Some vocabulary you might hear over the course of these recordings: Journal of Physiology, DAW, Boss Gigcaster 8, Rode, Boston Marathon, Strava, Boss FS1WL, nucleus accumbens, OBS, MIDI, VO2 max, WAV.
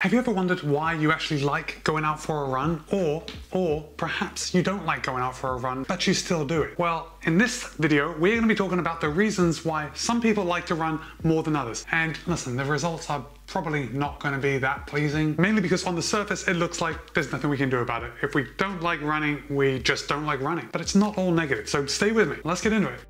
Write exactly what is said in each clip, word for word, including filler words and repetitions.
Have you ever wondered why you actually like going out for a run? Or, or perhaps you don't like going out for a run, but you still do it? Well, in this video, we're going to be talking about the reasons why some people like to run more than others. And listen, the results are probably not going to be that pleasing, mainly because on the surface, it looks like there's nothing we can do about it. If we don't like running, we just don't like running. But it's not all negative, so stay with me. Let's get into it.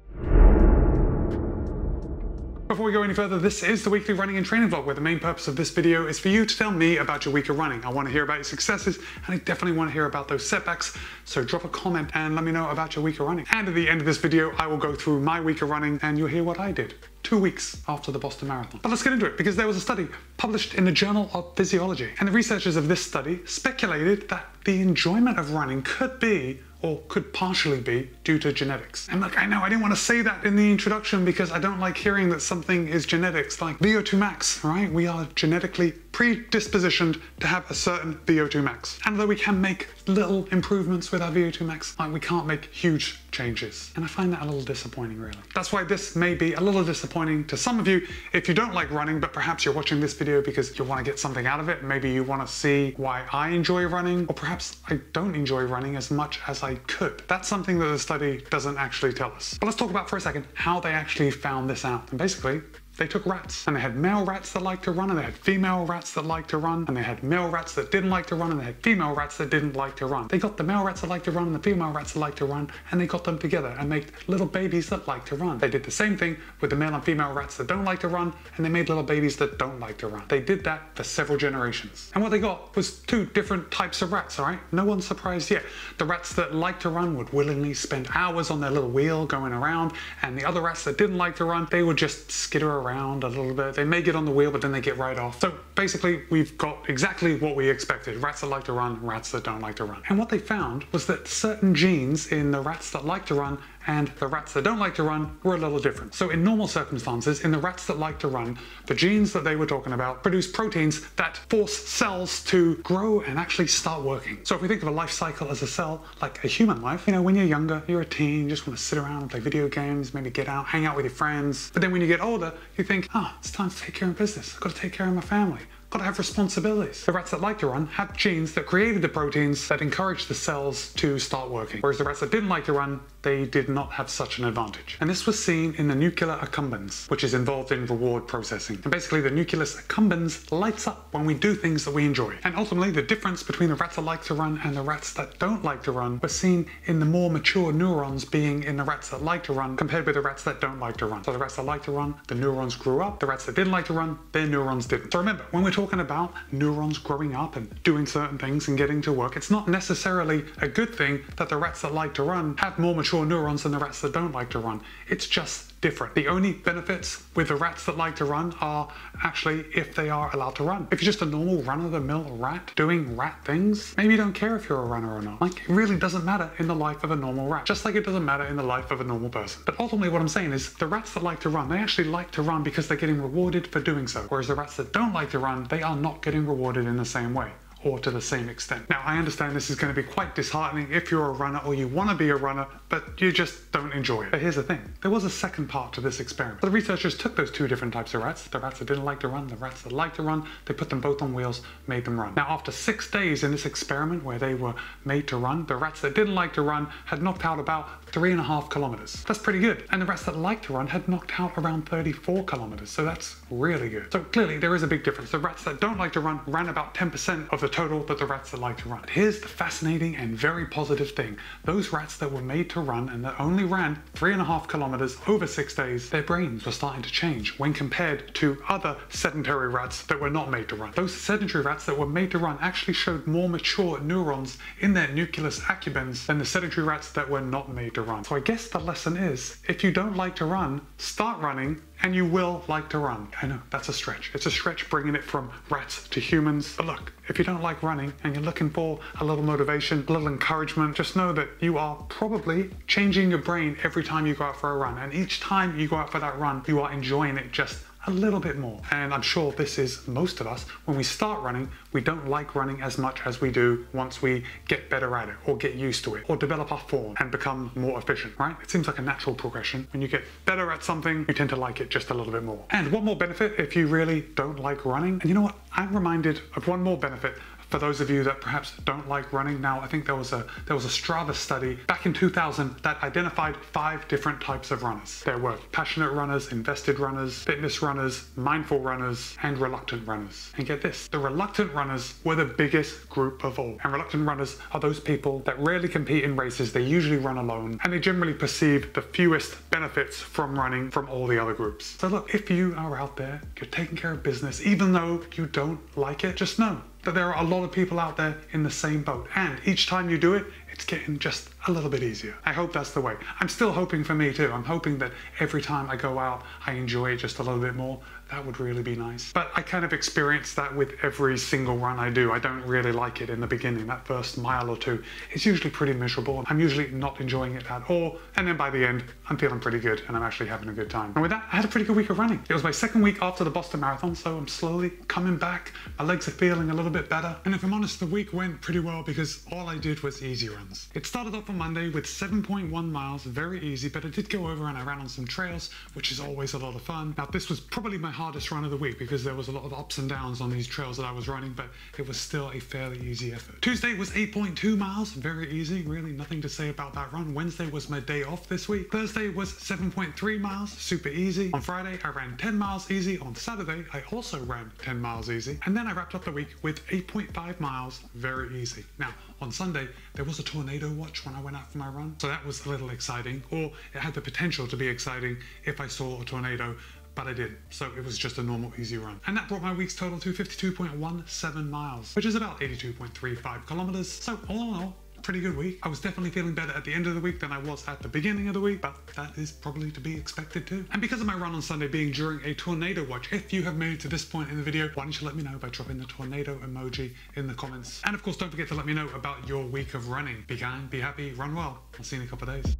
Before we go any further, this is the weekly running and training vlog, where the main purpose of this video is for you to tell me about your week of running. I want to hear about your successes, and I definitely want to hear about those setbacks, so drop a comment and let me know about your week of running. And at the end of this video, I will go through my week of running and you'll hear what I did two weeks after the Boston Marathon. But let's get into it, because there was a study published in the Journal of Physiology, and the researchers of this study speculated that the enjoyment of running could be or could partially be due to genetics. And look, I know I didn't want to say that in the introduction because I don't like hearing that something is genetics, like V O two max, right? We are genetically predispositioned to have a certain V O two max. And though we can make little improvements with our V O two max, like we can't make huge changes. And I find that a little disappointing, really. That's why this may be a little disappointing to some of you if you don't like running, but perhaps you're watching this video because you want to get something out of it. Maybe you want to see why I enjoy running, or perhaps I don't enjoy running as much as I I could. That's something that the study doesn't actually tell us. But let's talk about for a second how they actually found this out. And basically, they took rats, and they had male rats that liked to run, and they had female rats that liked to run, and they had male rats that didn't like to run, and they had female rats that didn't like to run. They got the male rats that liked to run and the female rats that liked to run, and they got them together and made little babies that like to run. They did the same thing with the male and female rats that don't like to run, and they made little babies that don't like to run. They did that for several generations. And what they got was two different types of rats, all right? No one's surprised yet. The rats that liked to run would willingly spend hours on their little wheel going around, and the other rats that didn't like to run, they would just skitter around around a little bit. They may get on the wheel, but then they get right off. So basically, we've got exactly what we expected. Rats that like to run, rats that don't like to run. And what they found was that certain genes in the rats that like to run and the rats that don't like to run were a little different. So in normal circumstances, in the rats that like to run, the genes that they were talking about produce proteins that force cells to grow and actually start working. So if we think of a life cycle as a cell, like a human life, you know, when you're younger, you're a teen, you just want to sit around and play video games, maybe get out, hang out with your friends. But then when you get older, you think, ah, oh, it's time to take care of business. I've got to take care of my family. Gotta have responsibilities. The rats that like to run had genes that created the proteins that encouraged the cells to start working. Whereas the rats that didn't like to run, they did not have such an advantage. And this was seen in the nucleus accumbens, which is involved in reward processing. And basically the nucleus accumbens lights up when we do things that we enjoy. And ultimately the difference between the rats that like to run and the rats that don't like to run was seen in the more mature neurons being in the rats that like to run compared with the rats that don't like to run. So the rats that like to run, the neurons grew up. The rats that didn't like to run, their neurons didn't. So remember, when we're talking about neurons growing up and doing certain things and getting to work, it's not necessarily a good thing that the rats that like to run have more mature neurons than the rats that don't like to run. It's just different. The only benefits with the rats that like to run are actually if they are allowed to run. If you're just a normal run-of-the-mill rat doing rat things, maybe you don't care if you're a runner or not. Like, it really doesn't matter in the life of a normal rat, just like it doesn't matter in the life of a normal person. But ultimately what I'm saying is the rats that like to run, they actually like to run because they're getting rewarded for doing so, whereas the rats that don't like to run, they are not getting rewarded in the same way or to the same extent. Now, I understand this is going to be quite disheartening if you're a runner or you want to be a runner, but you just don't enjoy it. But here's the thing, there was a second part to this experiment. So the researchers took those two different types of rats, the rats that didn't like to run, the rats that liked to run, they put them both on wheels, made them run. Now, after six days in this experiment where they were made to run, the rats that didn't like to run had knocked out about three and a half kilometers. That's pretty good. And the rats that liked to run had knocked out around thirty-four kilometers. So that's really good. So clearly there is a big difference. The rats that don't like to run ran about ten percent of the total that the rats that like to run. But here's the fascinating and very positive thing. Those rats that were made to run and that only ran three and a half kilometers over six days, their brains were starting to change when compared to other sedentary rats that were not made to run. Those sedentary rats that were made to run actually showed more mature neurons in their nucleus accumbens than the sedentary rats that were not made to run. So I guess the lesson is, if you don't like to run, start running, and you will like to run. I know, that's a stretch. It's a stretch bringing it from rats to humans. But look, if you don't like running and you're looking for a little motivation, a little encouragement, just know that you are probably changing your brain every time you go out for a run. And each time you go out for that run, you are enjoying it just a little bit more. And I'm sure this is most of us. When we start running, we don't like running as much as we do once we get better at it or get used to it or develop our form and become more efficient, right? It seems like a natural progression. When you get better at something, you tend to like it just a little bit more. And one more benefit if you really don't like running, and you know what? I'm reminded of one more benefit for those of you that perhaps don't like running. Now, I think there was a there was a Strava study back in two thousand that identified five different types of runners. There were passionate runners, invested runners, fitness runners, mindful runners, and reluctant runners. And get this, the reluctant runners were the biggest group of all. And reluctant runners are those people that rarely compete in races, they usually run alone, and they generally perceive the fewest benefits from running from all the other groups. So look, if you are out there, you're taking care of business, even though you don't like it, just know that there are a lot of people out there in the same boat, and each time you do it, it's getting just a little bit easier. I hope that's the way. I'm still hoping for me too. I'm hoping that every time I go out, I enjoy it just a little bit more. That would really be nice. But I kind of experience that with every single run I do. I don't really like it in the beginning, that first mile or two. It's usually pretty miserable. I'm usually not enjoying it at all. And then by the end, I'm feeling pretty good and I'm actually having a good time. And with that, I had a pretty good week of running. It was my second week after the Boston Marathon, so I'm slowly coming back. My legs are feeling a little bit better. And if I'm honest, the week went pretty well because all I did was easy runs. It started off on Monday with seven point one miles, very easy, but I did go over and I ran on some trails, which is always a lot of fun. Now, this was probably my hardest run of the week because there was a lot of ups and downs on these trails that I was running, but it was still a fairly easy effort. Tuesday was eight point two miles, very easy, really nothing to say about that run. Wednesday was my day off this week. Thursday was seven point three miles, super easy. On Friday, I ran ten miles easy. On Saturday, I also ran ten miles easy. And then I wrapped up the week with eight point five miles, very easy. Now, on Sunday, there was a tornado watch when I went out for my run, so that was a little exciting, or it had the potential to be exciting if I saw a tornado, but I didn't, so it was just a normal easy run. And that brought my week's total to fifty-two point one seven miles, which is about eighty-two point three five kilometers. So all in all, pretty good week. I was definitely feeling better at the end of the week than I was at the beginning of the week, but that is probably to be expected too. And because of my run on Sunday being during a tornado watch, if you have made it to this point in the video, why don't you let me know by dropping the tornado emoji in the comments. And of course, don't forget to let me know about your week of running. Be kind, be happy, run well. I'll see you in a couple of days.